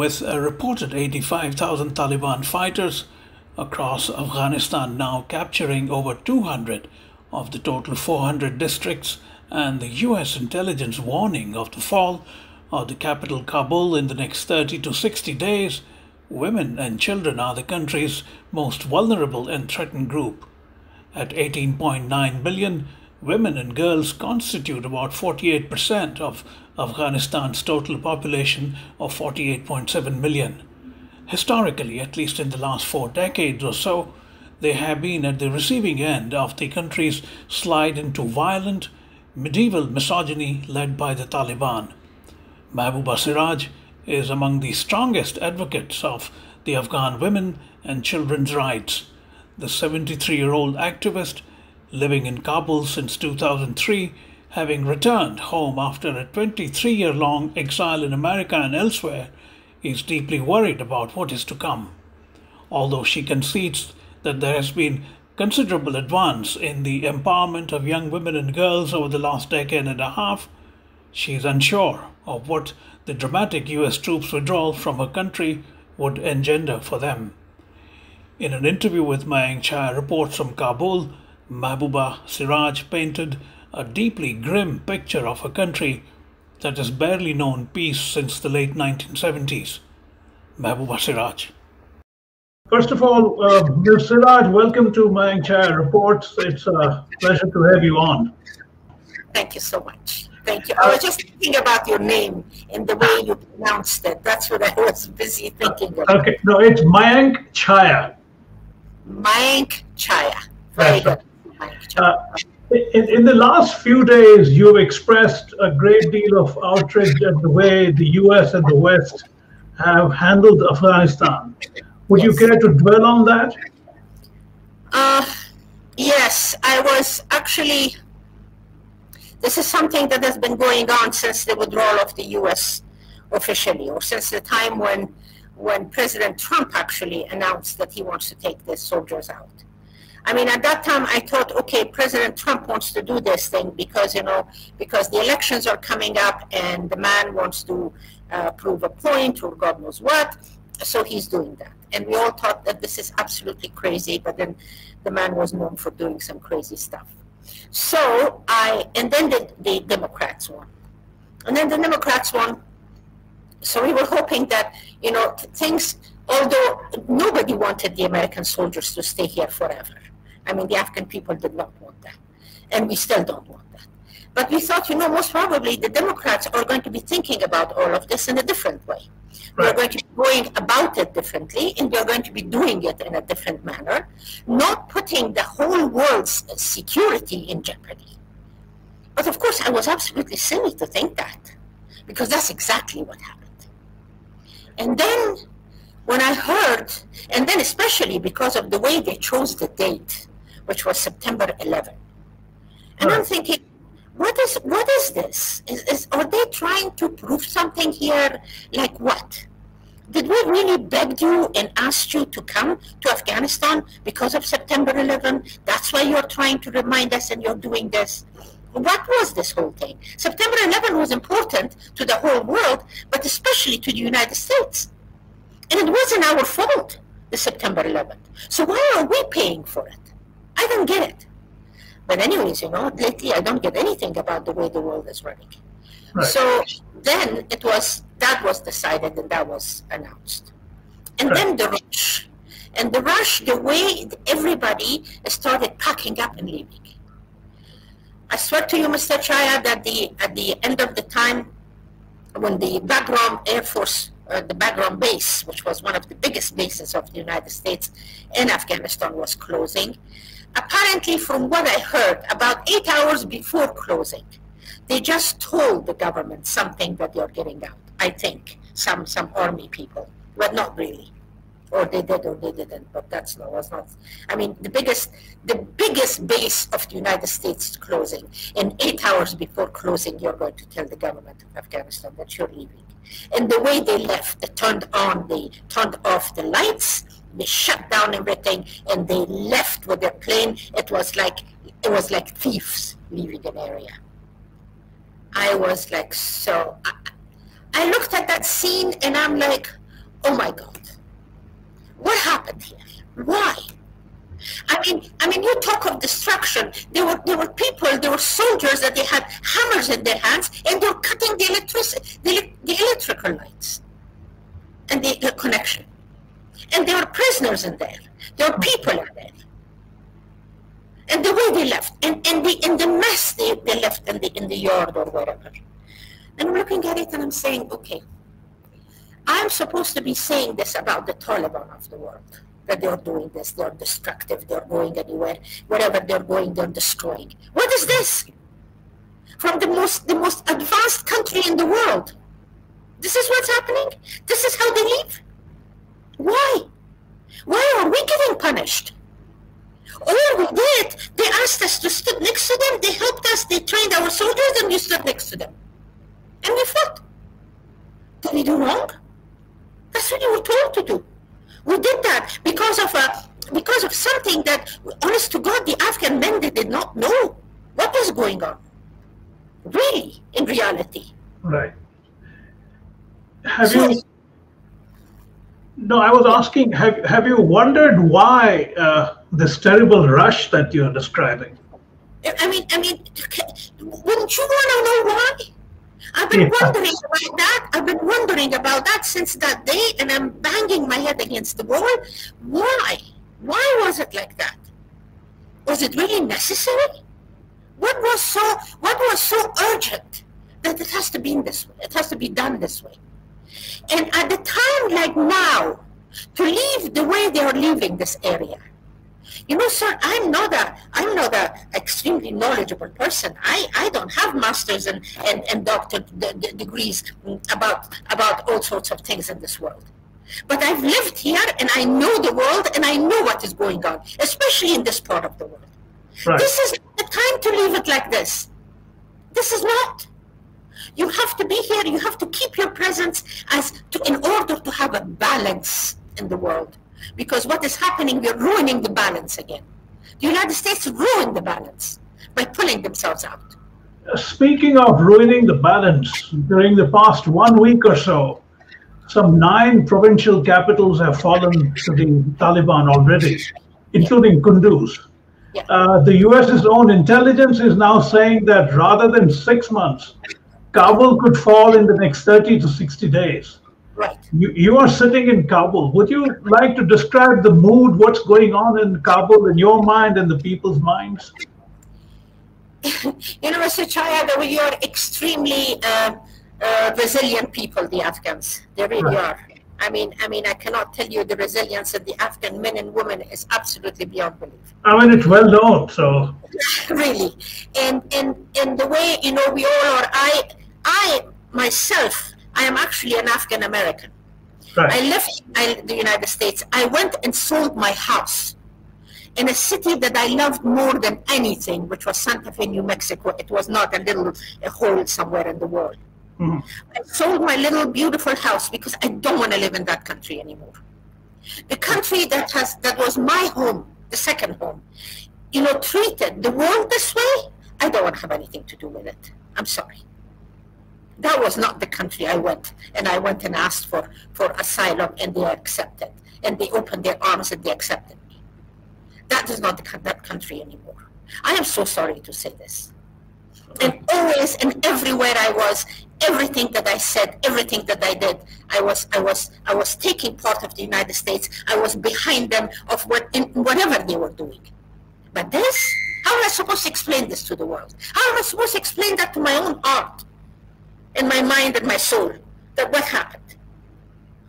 with a reported 85,000 Taliban fighters across Afghanistan, now capturing over 200 of the total 400 districts, and the US intelligence warning of the fall of the capital Kabul in the next 30 to 60 days, women and children are the country's most vulnerable and threatened group. At 18.9 million, women and girls constitute about 48% of Afghanistan's total population of 48.7 million. Historically, at least in the last 4 decades or so, they have been at the receiving end of the country's slide into violent, medieval misogyny led by the Taliban. Mahbouba Seraj is among the strongest advocates of the Afghan women and children's rights. The 73-year-old activist, living in Kabul since 2003, having returned home after a 23-year-long exile in America and elsewhere, is deeply worried about what is to come. Although she concedes that there has been considerable advance in the empowerment of young women and girls over the last decade and a half, she is unsure of what the dramatic US troops' withdrawal from her country would engender for them. In an interview with Mayank Chhaya Reports from Kabul, Mahbouba Seraj painted a deeply grim picture of a country that has barely known peace since the late 1970s. Mahbouba Seraj. First of all, Ms. Seraj, welcome to Mayank Chhaya Reports. It's a pleasure to have you on. Thank you so much. Thank you. I was just thinking about your name and the way you pronounced it. That's what I was busy thinking about. Okay, no, it's Mayank Chhaya. Mayank Chhaya. Very good. Mayank Chhaya. In the last few days, you've expressed a great deal of outrage at the way the US and the West have handled Afghanistan. Would you care to dwell on that? Yes, I was actually... This is something that has been going on since the withdrawal of the U.S. officially, or since the time when President Trump actually announced that he wants to take the soldiers out. I mean, at that time, I thought, okay, President Trump wants to do this thing because, you know, because the elections are coming up and the man wants to prove a point or God knows what, so he's doing that. And we all thought that this is absolutely crazy, but then the man was known for doing some crazy stuff. So then the Democrats won. And then the Democrats won. So we were hoping that, you know, things, although nobody wanted the American soldiers to stay here forever. I mean, the Afghan people did not want that. And we still don't want that. But we thought, you know, most probably the Democrats are going to be thinking about all of this in a different way. Right. They're going to be going about it differently, and they're going to be doing it in a different manner, not putting the whole world's security in jeopardy. But of course, I was absolutely silly to think that, because that's exactly what happened. And then when I heard, and then especially because of the way they chose the date, which was September 11. And right. I'm thinking, what is this? Are they trying to prove something here? Like what? Did we really beg you and asked you to come to Afghanistan because of September 11? That's why you're trying to remind us and you're doing this. What was this whole thing? September 11 was important to the whole world, but especially to the United States. And it wasn't our fault, the September 11th. So why are we paying for it? I don't get it. But anyways, you know, lately I don't get anything about the way the world is running. Right. So then it was, that was decided and that was announced. And right. Then the rush. And the rush, the way everybody started packing up and leaving. I swear to you, Mr. Chhaya, that at the end of the time, when the Bagram Air Force, the Bagram base, which was one of the biggest bases of the United States in Afghanistan, was closing, apparently, from what I heard, about 8 hours before closing, they just told the government something that they are getting out. I think some army people, but not really, or they did or they didn't. But that's no, was not. I mean, the biggest base of the United States is closing, and 8 hours before closing, you're going to tell the government of Afghanistan that you're leaving. And the way they left, they turned off the lights. They shut down everything, and they left with their plane. It was like thieves leaving an area. I was like, so I looked at that scene, and I'm like, oh my God, what happened here? Why? I mean, you talk of destruction. There were people, there were soldiers that they had hammers in their hands, and they were cutting the electricity, the electrical lines, and the connection. And there were prisoners in there. There were people in there. And the way they left, and the mess they left in the yard or wherever. And I'm looking at it and I'm saying, okay, I'm supposed to be saying this about the Taliban of the world, that they're doing this, they're destructive, they're going anywhere, wherever they're going, they're destroying. What is this? From the most advanced country in the world. This is what's happening? This is how they live? Why? Why are we getting punished? All we did, they asked us to stood next to them, they helped us, they trained our soldiers, and we stood next to them. And we fought. Did we do wrong? That's what you were told to do. We did that because of something that, honest to God, the Afghan men, they did not know what was going on, really, in reality. Right. I was asking, have you wondered why this terrible rush that you're describing? I mean, wouldn't you want to know why? I've been wondering about that. I've been wondering about that since that day, and I'm banging my head against the wall. Why? Why was it like that? Was it really necessary? What was so urgent that it has to be in this way? It has to be done this way. And at the time like now, to leave the way they are leaving this area. You know, sir, I'm not a extremely knowledgeable person. I don't have masters and doctorate degrees about all sorts of things in this world. But I've lived here and I know the world and I know what is going on, especially in this part of the world. Right. This is the time to leave it like this. This is not. You have to be here. You have to keep your presence in order to have a balance in the world. Because what is happening, we're ruining the balance again. The United States ruined the balance by pulling themselves out. Speaking of ruining the balance, during the past 1 week or so, some 9 provincial capitals have fallen to the Taliban already, including Kunduz. Yeah. The U.S.'s own intelligence is now saying that rather than 6 months, Kabul could fall in the next 30 to 60 days. Right. You are sitting in Kabul. Would you like to describe the mood, what's going on in Kabul in your mind and the people's minds? You know, Mr. Chhaya, that we are extremely resilient people, the Afghans. They really are. I mean, I cannot tell you the resilience of the Afghan men and women is absolutely beyond belief. I mean, it's well known, so. Really, and the way, you know, we all are. I myself, I am actually an Afghan American. Right. I left the United States. I went and sold my house in a city that I loved more than anything, which was Santa Fe, New Mexico. It was not a hole somewhere in the world. Mm-hmm. I sold my little beautiful house because I don't want to live in that country anymore. The country that was my home, the second home, you know, treated the world this way, I don't want to have anything to do with it. I'm sorry. That was not the country I went. And I went and asked for asylum, and they accepted. And they opened their arms and they accepted me. That is not that country anymore. I am so sorry to say this. And always and everywhere I was, everything that I said, everything that I did, I was taking part of the United States. I was behind them of whatever they were doing. But this, how am I supposed to explain this to the world? How am I supposed to explain that to my own heart, and my mind and my soul, that what happened?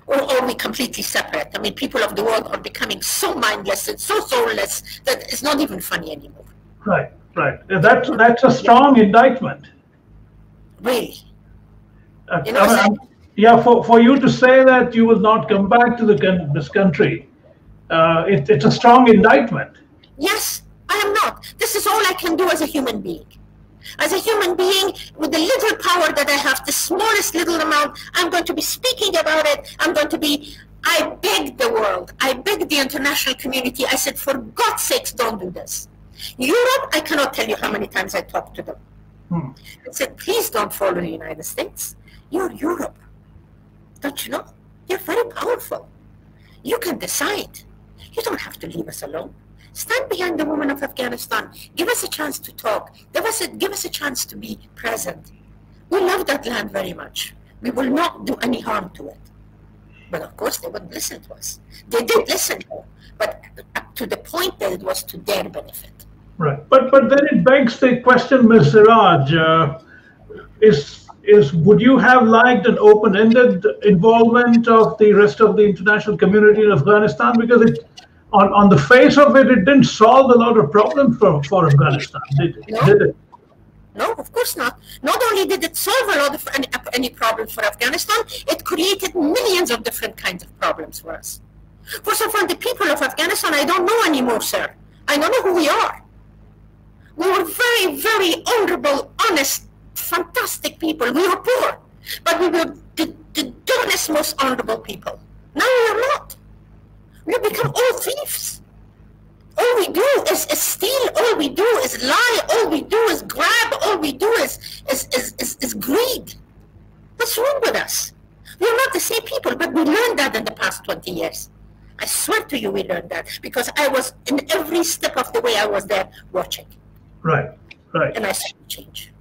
Or are we completely separate? I mean, people of the world are becoming so mindless and so soulless that it's not even funny anymore. Right. Right. That's a strong indictment. Really? You know, for you to say that you will not come back to this country, it's a strong indictment. Yes, I am not. This is all I can do as a human being. As a human being, with the little power that I have, the smallest little amount, I'm going to be speaking about it. I begged the world. I begged the international community. I said, for God's sakes, don't do this. Europe, I cannot tell you how many times I talked to them. I said, please don't follow the United States. You're Europe. Don't you know? They're very powerful. You can decide. You don't have to leave us alone. Stand behind the women of Afghanistan. Give us a chance to talk. Give us a chance to be present. We love that land very much. We will not do any harm to it. But of course, they wouldn't listen to us. They did listen to us, but up to the point that it was to their benefit. Right. But then it begs the question, Ms. Seraj, would you have liked an open-ended involvement of the rest of the international community in Afghanistan? Because it, on the face of it, it didn't solve a lot of problems for Afghanistan, did it? No, of course not. Not only did it solve a lot of any problems for Afghanistan, it created millions of different kinds of problems for us. First of all, the people of Afghanistan, I don't know anymore, sir. I don't know who we are. We were very, very honorable, honest, fantastic people. We were poor, but we were the honest, most honorable people. Now we are not. We become all thieves. All we do is steal, all we do is lie, all we do is grab, all we do is greed. What's wrong with us? We're not the same people, but we learned that in the past 20 years. I swear to you we learned that, because I was, in every step of the way I was there watching. Right, right. And I saw the change.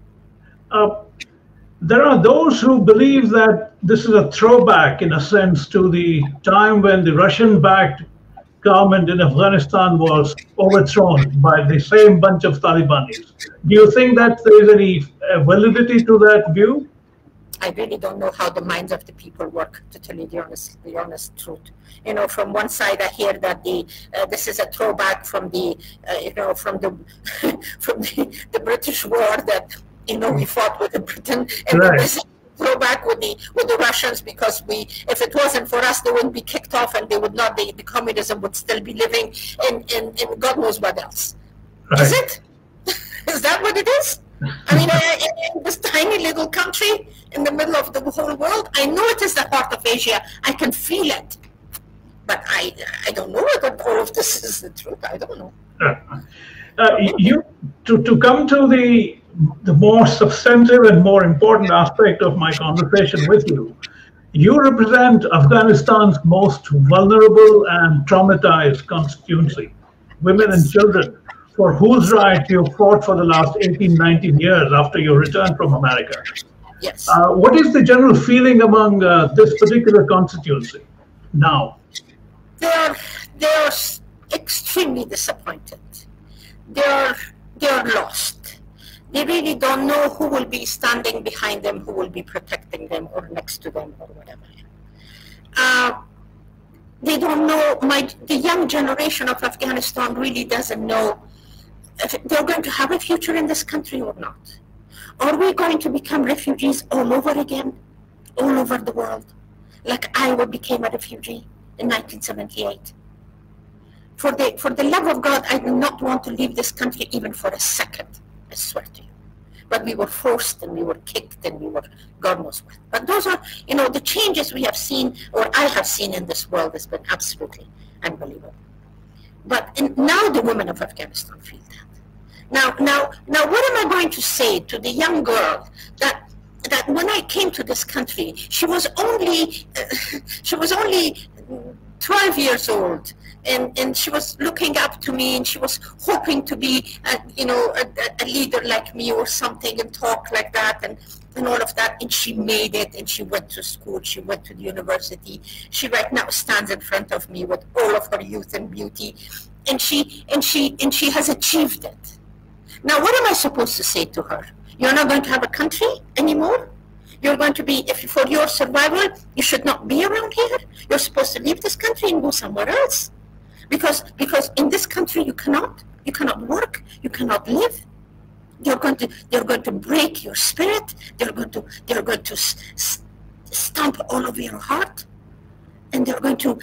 There are those who believe that this is a throwback, in a sense, to the time when the Russian-backed government in Afghanistan was overthrown by the same bunch of Talibanis. Do you think that there is any validity to that view? I really don't know how the minds of the people work, to tell you the honest truth. You know, from one side I hear that this is a throwback from the, from the British war that, you know, we fought with Britain, and right. This is a throwback with the Russians, because we, if it wasn't for us, they wouldn't be kicked off, and they would not be, the communism would still be living, and God knows what else. Right. Is it? Is that what it is? I mean, in this tiny little country in the middle of the whole world, I know it is a part of Asia. I can feel it, but I don't know whether all of this is the truth. I don't know. You to come to the more substantive and more important aspect of my conversation with you. You represent Afghanistan's most vulnerable and traumatized constituency, women and children, for whose right you fought for the last 18, 19 years after your return from America. Yes. What is the general feeling among this particular constituency now? They are extremely disappointed. They are lost. They really don't know who will be standing behind them, who will be protecting them or next to them or whatever. They don't know, the young generation of Afghanistan really doesn't know if they're going to have a future in this country or not. Are we going to become refugees all over again, all over the world, like Iowa became a refugee in 1978? For the love of God, I do not want to leave this country even for a second, I swear to you. But we were forced, and we were kicked, and we were God knows what. But those are, you know, the changes we have seen, or I have seen in this world, has been absolutely unbelievable. But now the women of Afghanistan feel that. Now, what am I going to say to the young girl that when I came to this country, she was only 12 years old, and she was looking up to me, and she was hoping to be, a leader like me or something, and talk like that, and all of that, and she made it, and she went to school, she went to the university. She right now stands in front of me with all of her youth and beauty, and she has achieved it. Now, what am I supposed to say to her? You're not going to have a country anymore? You're going to be, if for your survival, you should not be around here. You're supposed to leave this country and go somewhere else. Because in this country you cannot work, you cannot live. They're going to break your spirit. They're going to stamp all over your heart, and they're going to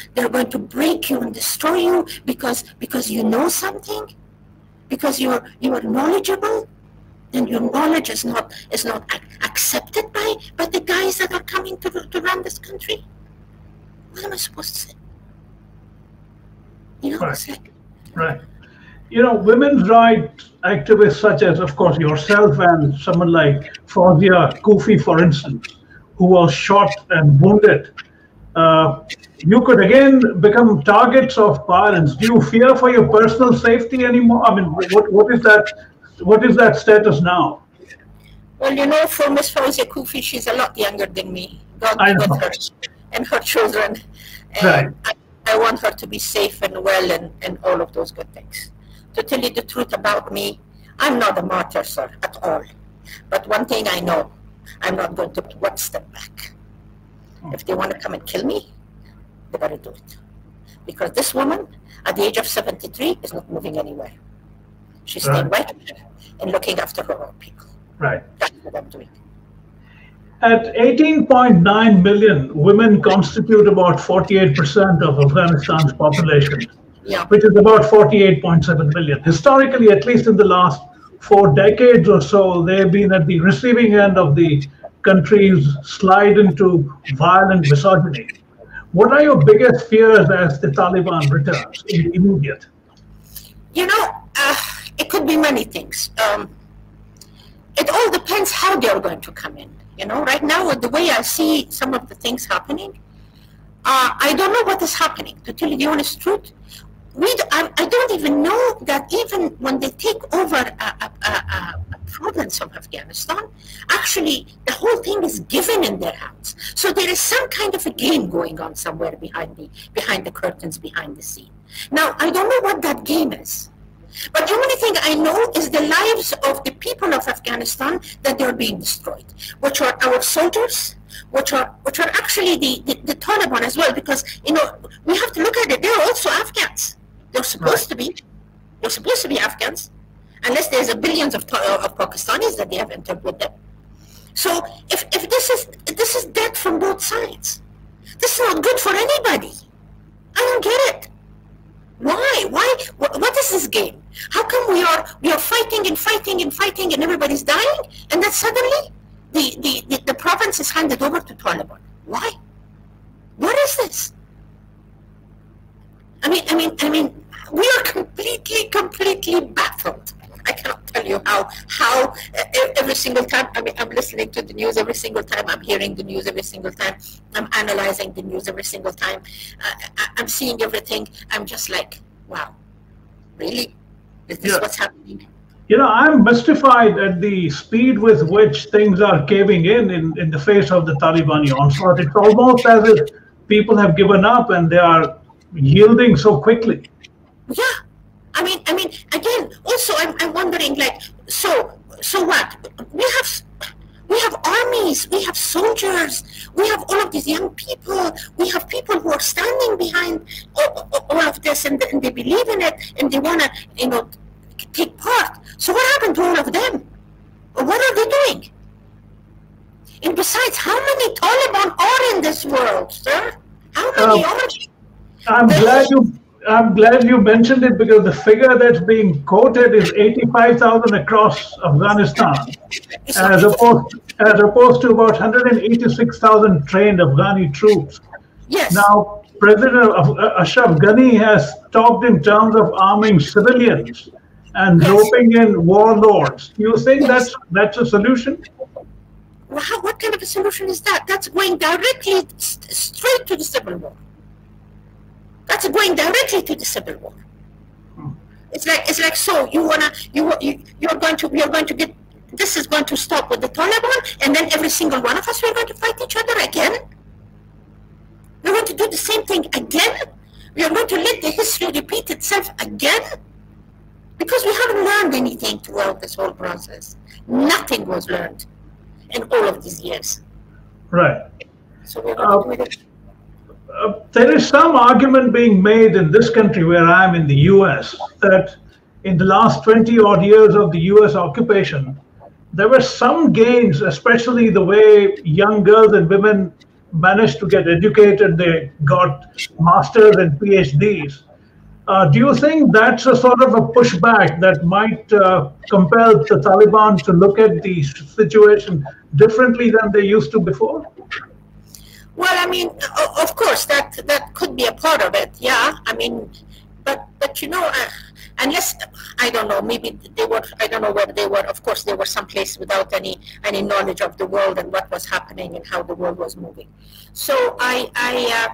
break you and destroy you because you know something, because you are knowledgeable. And your knowledge is not accepted by the guys that are coming to run this country. What am I supposed to say? You know, right. It's like, right. You know, women's rights activists such as, of course, yourself and someone like Fawzia Koofi, for instance, who was shot and wounded you could again become targets of violence. Do you fear for your personal safety anymore? I mean, what is that status now? Well, you know, for Ms. Fawzia Koofi, she's a lot younger than me. God be with her and her children. And right. I want her to be safe and well and all of those good things. To tell you the truth about me, I'm not a martyr, sir, at all. But one thing I know, I'm not going to one step back. If they want to come and kill me, they better do it. Because this woman, at the age of 73, is not moving anywhere. She's staying right here and looking after her own people. Right. That's what I'm doing. At 18.9 million, women constitute about 48% of Afghanistan's population, which is about 48.7 million. Historically, at least in the last 4 decades or so, they've been at the receiving end of the country's slide into violent misogyny. What are your biggest fears as the Taliban returns in the immediate? You know, it could be many things. It all depends how they are going to come in. You know, right now, the way I see some of the things happening, I don't know what is happening. To tell you the honest truth, I don't even know that even when they take over a province of Afghanistan, actually the whole thing is given in their hands. So there is some kind of a game going on somewhere behind the curtains, behind the scene. Now, I don't know what that game is. But the only thing I know is the lives of the people of Afghanistan that they're being destroyed, which are our soldiers, which are actually the Taliban as well, because, you know, we have to look at it, they're also Afghans. They're supposed to be. They're supposed to be Afghans, unless there's billions of Pakistanis that they have entered with them. So if this is death from both sides. This is not good for anybody. I don't get it. Why? What is this game? How come we are fighting and fighting and fighting and everybody's dying, and then suddenly the province is handed over to Taliban? Why? What is this? I mean, we are completely baffled. I cannot tell you how every single time. I mean, I'm listening to the news every single time. I'm hearing the news every single time. I'm analyzing the news every single time. I'm seeing everything. I'm just like, wow, really? Is this what's happening? You know, I'm mystified at the speed with which things are caving in the face of the Taliban onslaught. It's almost as if people have given up and they are yielding so quickly. Yeah. I mean, again, also I'm wondering, like, so what? We have armies, we have soldiers, we have all of these young people, we have people who are standing behind all of this, and they believe in it, and they want to, you know, take part. So what happened to all of them? What are they doing? And besides, how many Taliban are in this world, sir? How many are there? I'm glad you mentioned it, because the figure that's being quoted is 85,000 across Afghanistan, as opposed to about 186,000 trained Afghani troops. Yes. Now, President Ashraf Ghani has talked in terms of arming civilians and roping in warlords. Do you think that's a solution? Well, what kind of a solution is that? That's going directly straight to the civil war. That's going directly to the civil war. It's like so you're going to get, this is going to stop with the Taliban, and then every single one of us, we're going to fight each other again. We're going to do the same thing again. We are going to let the history repeat itself again, because we haven't learned anything throughout this whole process. Nothing was learned in all of these years. Right. So we're going to do it. There is some argument being made in this country where I am, in the US, that in the last 20 odd years of the US occupation, there were some gains, especially the way young girls and women managed to get educated. They got masters and PhDs. Do you think that's a sort of a pushback that might compel the Taliban to look at the situation differently than they used to before? Well, I mean, of course, that could be a part of it, yeah. I mean, but you know, Unless, I don't know, maybe they were, I don't know where they were. Of course, they were someplace without any knowledge of the world and what was happening and how the world was moving. So I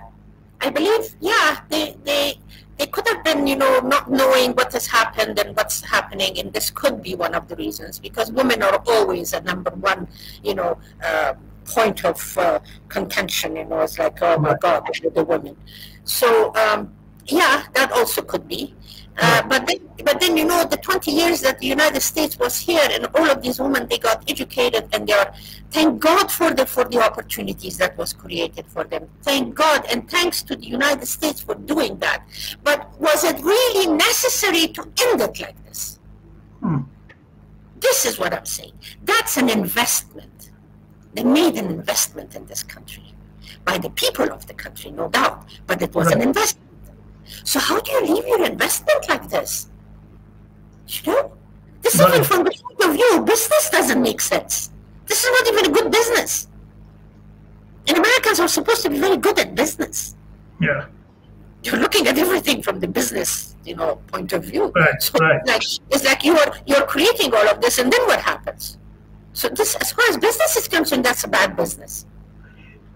believe, yeah, they could have been, you know, not knowing what has happened and what's happening, and this could be one of the reasons, because women are always a number one, you know, point of contention. You know, it's like, oh my God, the women. So yeah, that also could be. But then you know, the 20 years that the United States was here, and all of these women, they got educated, and they are, thank God for the opportunities that was created for them. Thank God, and thanks to the United States for doing that. But was it really necessary to end it like this? This is what I'm saying. That's an investment. They made an investment in this country by the people of the country, no doubt, but it was an investment. So how do you leave your investment like this? You know? This, even from the point of view, business doesn't make sense. This is not even a good business. And Americans are supposed to be very good at business. Yeah. You're looking at everything from the business, you know, point of view. Right, so right. It's like you're creating all of this, and then what happens? So this, as far as business is concerned, that's a bad business.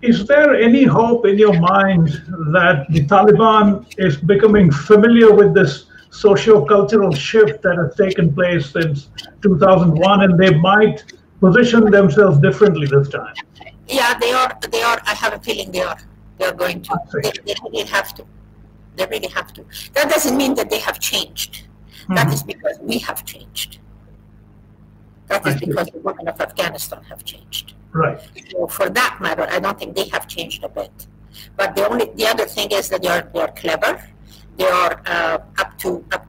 Is there any hope in your mind that the Taliban is becoming familiar with this socio-cultural shift that has taken place since 2001, and they might position themselves differently this time? Yeah, they are. I have a feeling they are. They are going to. They really have to. They really have to. That doesn't mean that they have changed. That is because we have changed. That is because the women of Afghanistan have changed. Right. So for that matter, I don't think they have changed a bit. But the other thing is that they are clever. They are up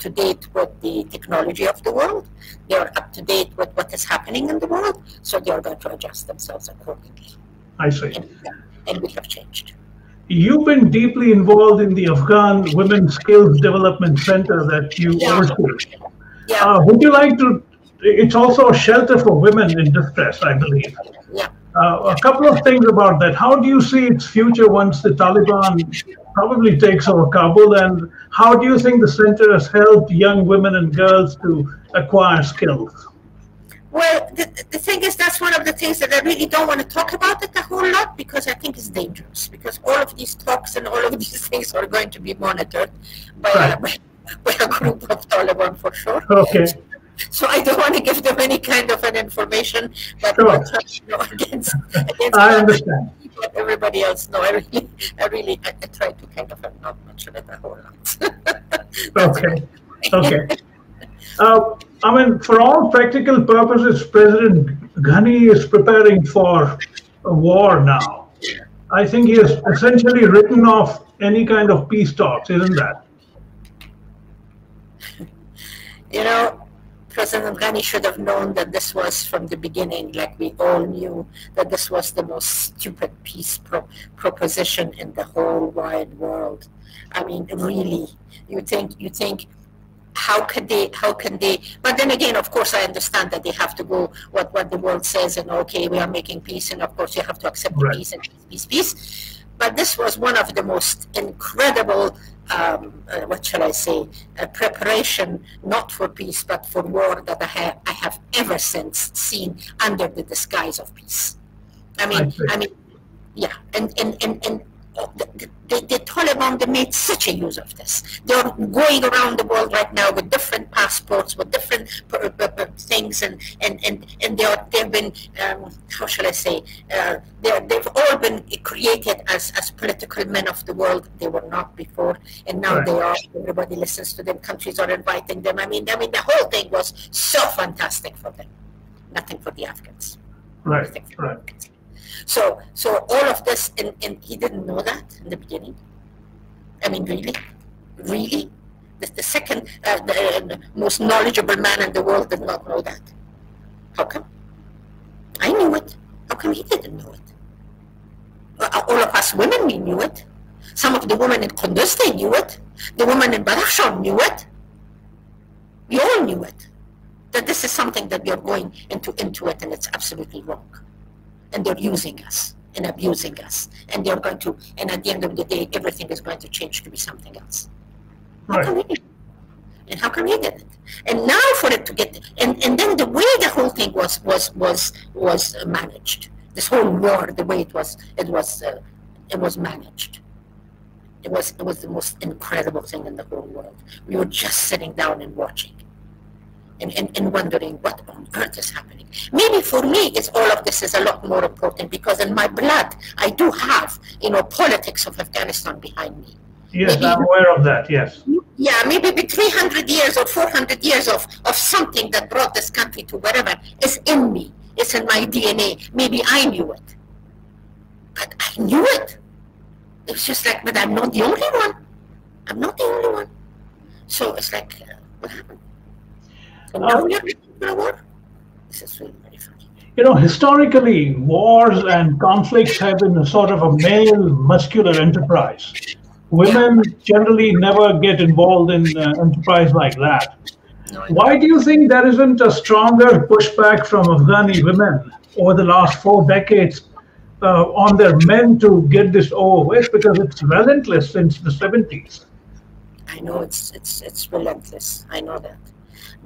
to date with the technology of the world. They are up to date with what is happening in the world. So they are going to adjust themselves accordingly. I see. And we have changed. You've been deeply involved in the Afghan Women's Skills Development Center that you oversee. Yeah. Would you like to? It's also a shelter for women in distress, I believe. Yeah. A couple of things about that. How do you see its future once the Taliban probably takes over Kabul? And how do you think the center has helped young women and girls to acquire skills? Well, the thing is, that's one of the things that I really don't want to talk about it a whole lot, because I think it's dangerous, because all of these talks and all of these things are going to be monitored by a group of Taliban for sure. Okay. So I don't want to give them any kind of an information that works, you know, against I understand. But everybody else, no, I try to kind of not mention it a whole lot. Okay, okay. I mean, for all practical purposes, President Ghani is preparing for a war now. I think he has essentially written off any kind of peace talks, isn't that? You know, President Ghani should have known that this was from the beginning, like we all knew, that this was the most stupid peace proposition in the whole wide world. I mean, really, you think, how can they, but then again, of course, I understand that they have to go what the world says, and okay, we are making peace, and of course you have to accept the peace and peace. But this was one of the most incredible, what shall I say, preparation, not for peace, but for war, that I have ever since seen under the disguise of peace. I mean, yeah, and the Taliban, they made such a use of this. They are going around the world right now with different passports, with different things, and they've been, how shall I say, they've all been created as political men of the world. They were not before, and now they are. Everybody listens to them. Countries are inviting them. I mean, the whole thing was so fantastic for them. Nothing for the Afghans. Right. Right. So all of this, and he didn't know that in the beginning. I mean, really, the second most knowledgeable man in the world did not know that. How come? I knew it. How come he didn't know it? All of us women, we knew it. Some of the women in Kunduz, they knew it. The women in Barakshan knew it. We all knew it. That this is something that we are going into it, and it's absolutely wrong. And they're using us and abusing us, and they're going to, and at the end of the day, everything is going to change to be something else. Right. And how come he didn't? And now for it to get, and then the way the whole thing was managed, this whole war, the way it was managed, it was the most incredible thing in the whole world. We were just sitting down and watching, and wondering what on earth is happening. Maybe for me, it's all of this is a lot more important because in my blood, I do have, you know, politics of Afghanistan behind me. Yes, maybe, I'm aware of that, yes. Yeah, maybe 300 years or 400 years of something that brought this country to wherever is in me. It's in my DNA. Maybe I knew it. But I knew it. It was just like, but I'm not the only one. I'm not the only one. So it's like, what happened? And now we are in a war? This is really very funny. You know, historically, wars and conflicts have been a sort of a male muscular enterprise. Women generally never get involved in enterprise like that. Why do you think there isn't a stronger pushback from Afghani women over the last 4 decades on their men to get this over with? Because it's relentless since the 70s. I know it's relentless. I know that.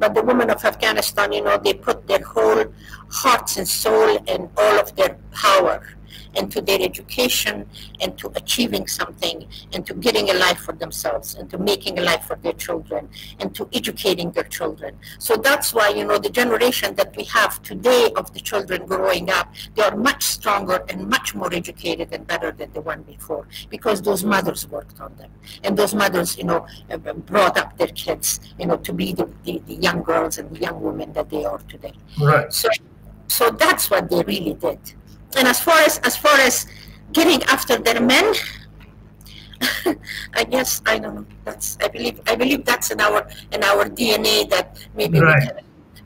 But the women of Afghanistan, you know, they put their whole hearts and soul and all of their power into their education, into achieving something, into getting a life for themselves, into making a life for their children, into educating their children. So that's why, you know, the generation that we have today of the children growing up, they are much stronger and much more educated and better than the one before, because those mothers worked on them. And those mothers, you know, brought up their kids, you know, to be the young girls and the young women that they are today. Right. So that's what they really did. And as far as getting after their men, I guess I don't know. That's I believe that's in our DNA that maybe right.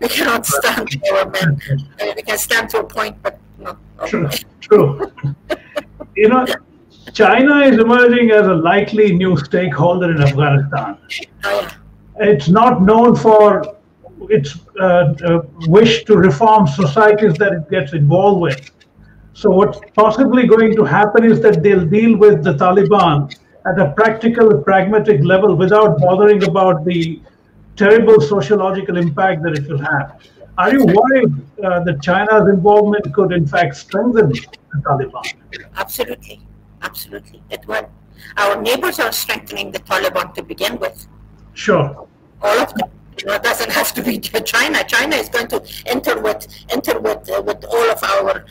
we cannot stand our men. We can stand to a point, but no. True, true. You know, China is emerging as a likely new stakeholder in Afghanistan. Oh, yeah. It's not known for its wish to reform societies that it gets involved with. So what's possibly going to happen is that they'll deal with the Taliban at a practical, pragmatic level without bothering about the terrible sociological impact that it will have. Are you worried that China's involvement could in fact strengthen the Taliban? Absolutely, absolutely, it will. Our neighbors are strengthening the Taliban to begin with. Sure. All of them. It doesn't have to be China. China is going to enter with all of our,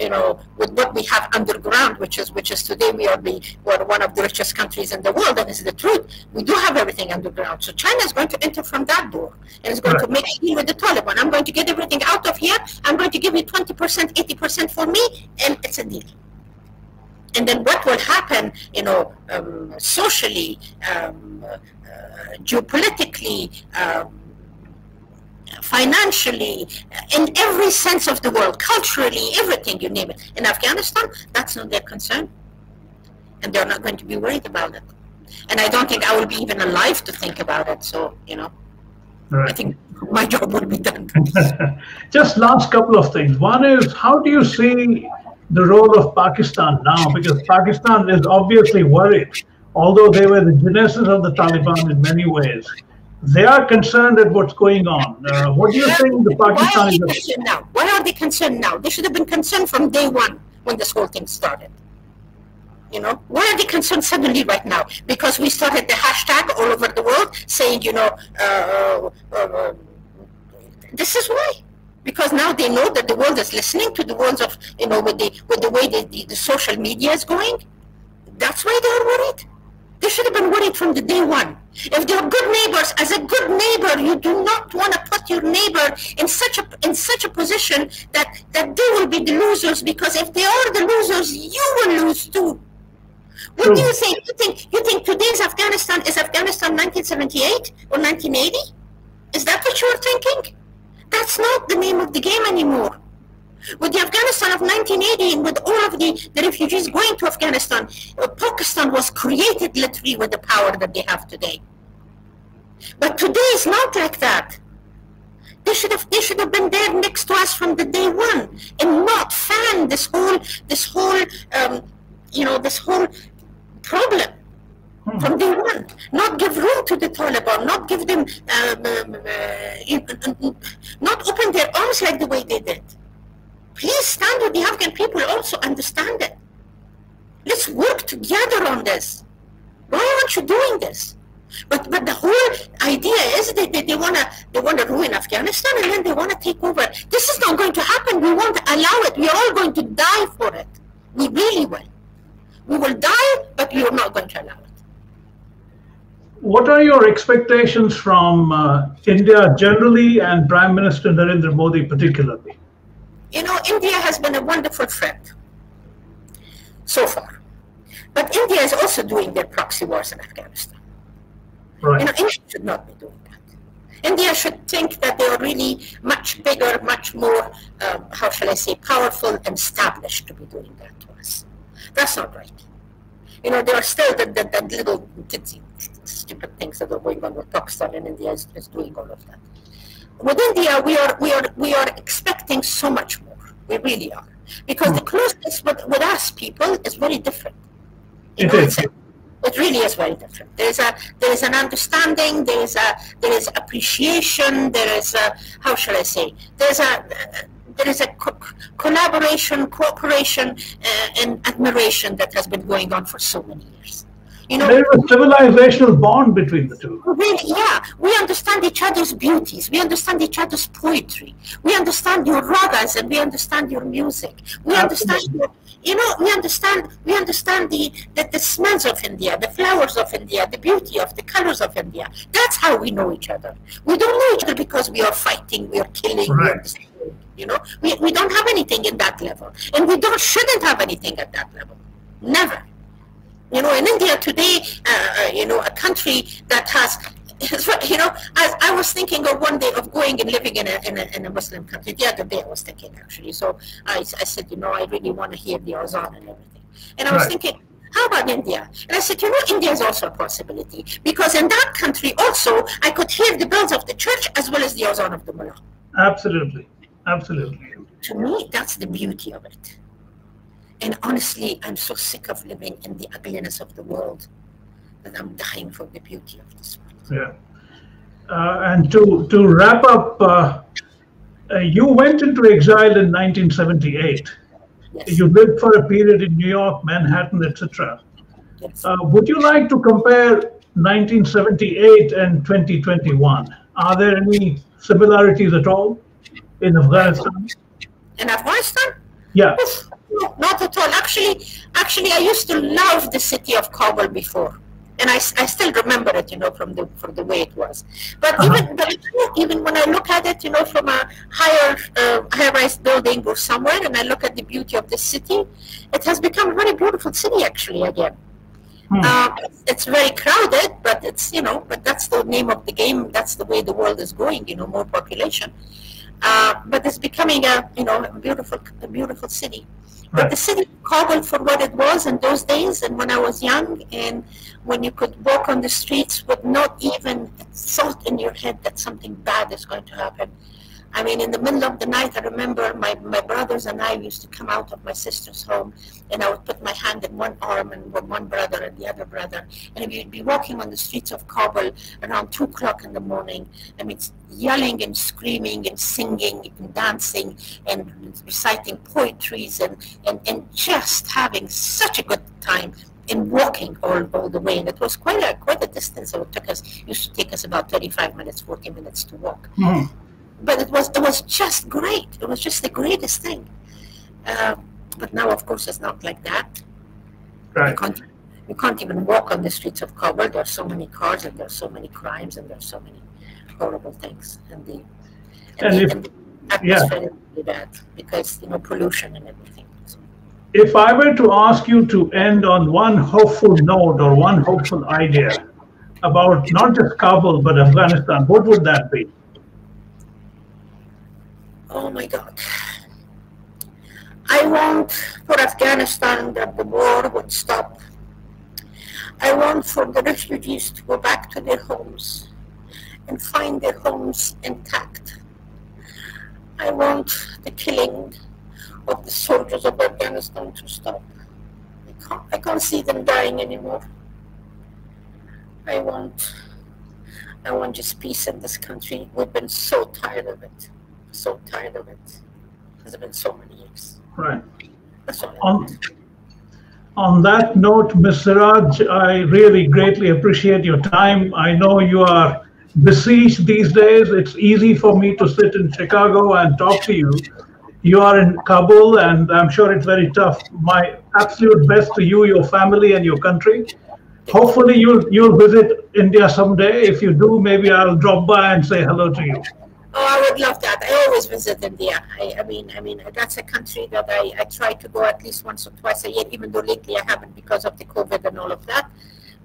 you know, with what we have underground, which is today we are one of the richest countries in the world, and it's the truth. We do have everything underground. So China is going to enter from that door, and it's going to make a deal with the Taliban. I'm going to get everything out of here. I'm going to give you 20%, 80% for me, and it's a deal. And then what will happen, you know, socially, geopolitically, financially, in every sense of the world, culturally, everything, you name it. In Afghanistan, that's not their concern. And they're not going to be worried about it. And I don't think I will be even alive to think about it. So, you know, right. I think my job will be done. Just last couple of things. One is, how do you see the role of Pakistan now, because Pakistan is obviously worried, although they were the genesis of the Taliban in many ways. They are concerned at what's going on. What do you think the Pakistanis are concerned now? Why are they concerned now? They should have been concerned from day one when this whole thing started. You know, why are they concerned suddenly right now? Because we started the hashtag all over the world saying, you know, this is why. Because now they know that the world is listening to the words of, you know, with the way the social media is going. That's why they are worried. They should have been worried from the day one. If they are good neighbors, as a good neighbor, you do not want to put your neighbor in such a position that they will be the losers. Because if they are the losers, you will lose too. What do you think? You think today's Afghanistan is Afghanistan 1978 or 1980? Is that what you are thinking? That's not the name of the game anymore. With the Afghanistan of 1980 and with all of the refugees going to Afghanistan, Pakistan was created literally with the power that they have today. But today is not like that. They should have been there next to us from the day one and not fan this whole problem. from day one, not give room to the Taliban, not give them, not open their arms like the way they did. Please stand with the Afghan people, also understand it. Let's work together on this. Why aren't you doing this? But the whole idea is that they wanna ruin Afghanistan and then they wanna take over. This is not going to happen. We won't allow it. We are all going to die for it. We really will. We will die, but we are not going to allow it. What are your expectations from India generally and Prime Minister Narendra Modi particularly? You know, India has been a wonderful friend so far, but India is also doing their proxy wars in Afghanistan. Right. You know, India should not be doing that. India should think that they are really much bigger, much more, how shall I say, powerful and established to be doing that to us. That's not right. You know, there are still that little stupid things that are going on with Pakistan, and India is doing all of that. With India, we are expecting so much more. We really are, because the closeness with us people is very different. You know, it really is very different. There is an understanding. There is appreciation. There is how shall I say? There is a collaboration, cooperation, and admiration that has been going on for so many years. You know, there is a civilizational bond between the two. Really, yeah. We understand each other's beauties. We understand each other's poetry. We understand your ragas and we understand your music. We understand, you know, we understand the smells of India, the flowers of India, the beauty of the colors of India. That's how we know each other. We don't know each other because we are fighting, we are killing, right. We are destroying. You know, we don't have anything in that level, and we shouldn't have anything at that level. Never. You know, in India today, you know, a country that has, you know, I was thinking of one day of going and living in a Muslim country. The other day I was thinking, actually. So I said, you know, I really want to hear the azan and everything. And I was thinking, how about India? And I said, you know, India is also a possibility. Because in that country also, I could hear the bells of the church as well as the azan of the mullah. Absolutely. Absolutely. To me, that's the beauty of it. And honestly, I'm so sick of living in the ugliness of the world that I'm dying for the beauty of this world. Yeah. And to wrap up, you went into exile in 1978. Yes. You lived for a period in New York, Manhattan, etc. Yes. Would you like to compare 1978 and 2021? Are there any similarities at all in Afghanistan? In Afghanistan? Yeah. No, not at all. Actually, I used to love the city of Kabul before, and I still remember it, you know, from the way it was. But even when I look at it, you know, from a high-rise building or somewhere, and I look at the beauty of the city, it has become a very beautiful city actually again. It's very crowded, but it's, you know, but that's the name of the game. That's the way the world is going. You know, more population. But it's becoming a, you know, a beautiful city. Right. But the city of Kabul, for what it was in those days, and when I was young, and when you could walk on the streets with not even a thought in your head that something bad is going to happen. I mean, in the middle of the night, I remember my brothers and I used to come out of my sister's home, and I would put my hand in one arm and with one brother and the other brother, and we'd be walking on the streets of Kabul around 2 o'clock in the morning. I mean, yelling and screaming and singing and dancing and reciting poetries and just having such a good time. And walking all the way, and it was quite a distance. It took us, used to take us about 35 minutes, 40 minutes to walk. Mm. But it was just great. It was just the greatest thing. But now, of course, it's not like that. Right. You can't even walk on the streets of Kabul. There are so many cars, and there are so many crimes, and there are so many horrible things. And the atmosphere is really bad because, you know, pollution and everything. So. If I were to ask you to end on one hopeful note or one hopeful idea about not just Kabul but Afghanistan, what would that be? Oh my God. I want for Afghanistan that the war would stop. I want for the refugees to go back to their homes and find their homes intact. I want the killing of the soldiers of Afghanistan to stop. I can't see them dying anymore. I want just peace in this country. We've been so tired of it. So tired of it. It's been so many years. Right. That's all on that note, Ms. Seraj, I really greatly appreciate your time. I know you are besieged these days. It's easy for me to sit in Chicago and talk to you. You are in Kabul, and I'm sure it's very tough. My absolute best to you, your family, and your country. Hopefully, you'll visit India someday. If you do, maybe I'll drop by and say hello to you. Oh, I would love that. I always visit India. I mean, that's a country that I try to go at least once or twice a year, even though lately I haven't because of the COVID and all of that.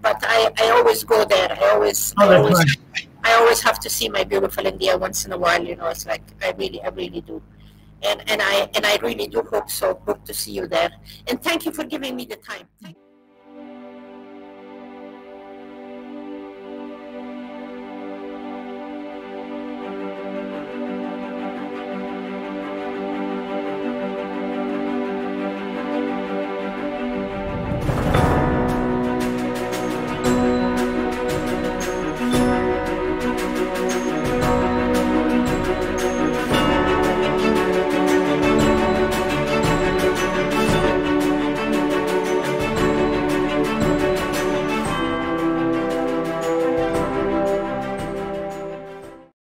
But I always go there. I always have to see my beautiful India once in a while. You know, it's like I really do. And I really do hope to see you there. And thank you for giving me the time. Thank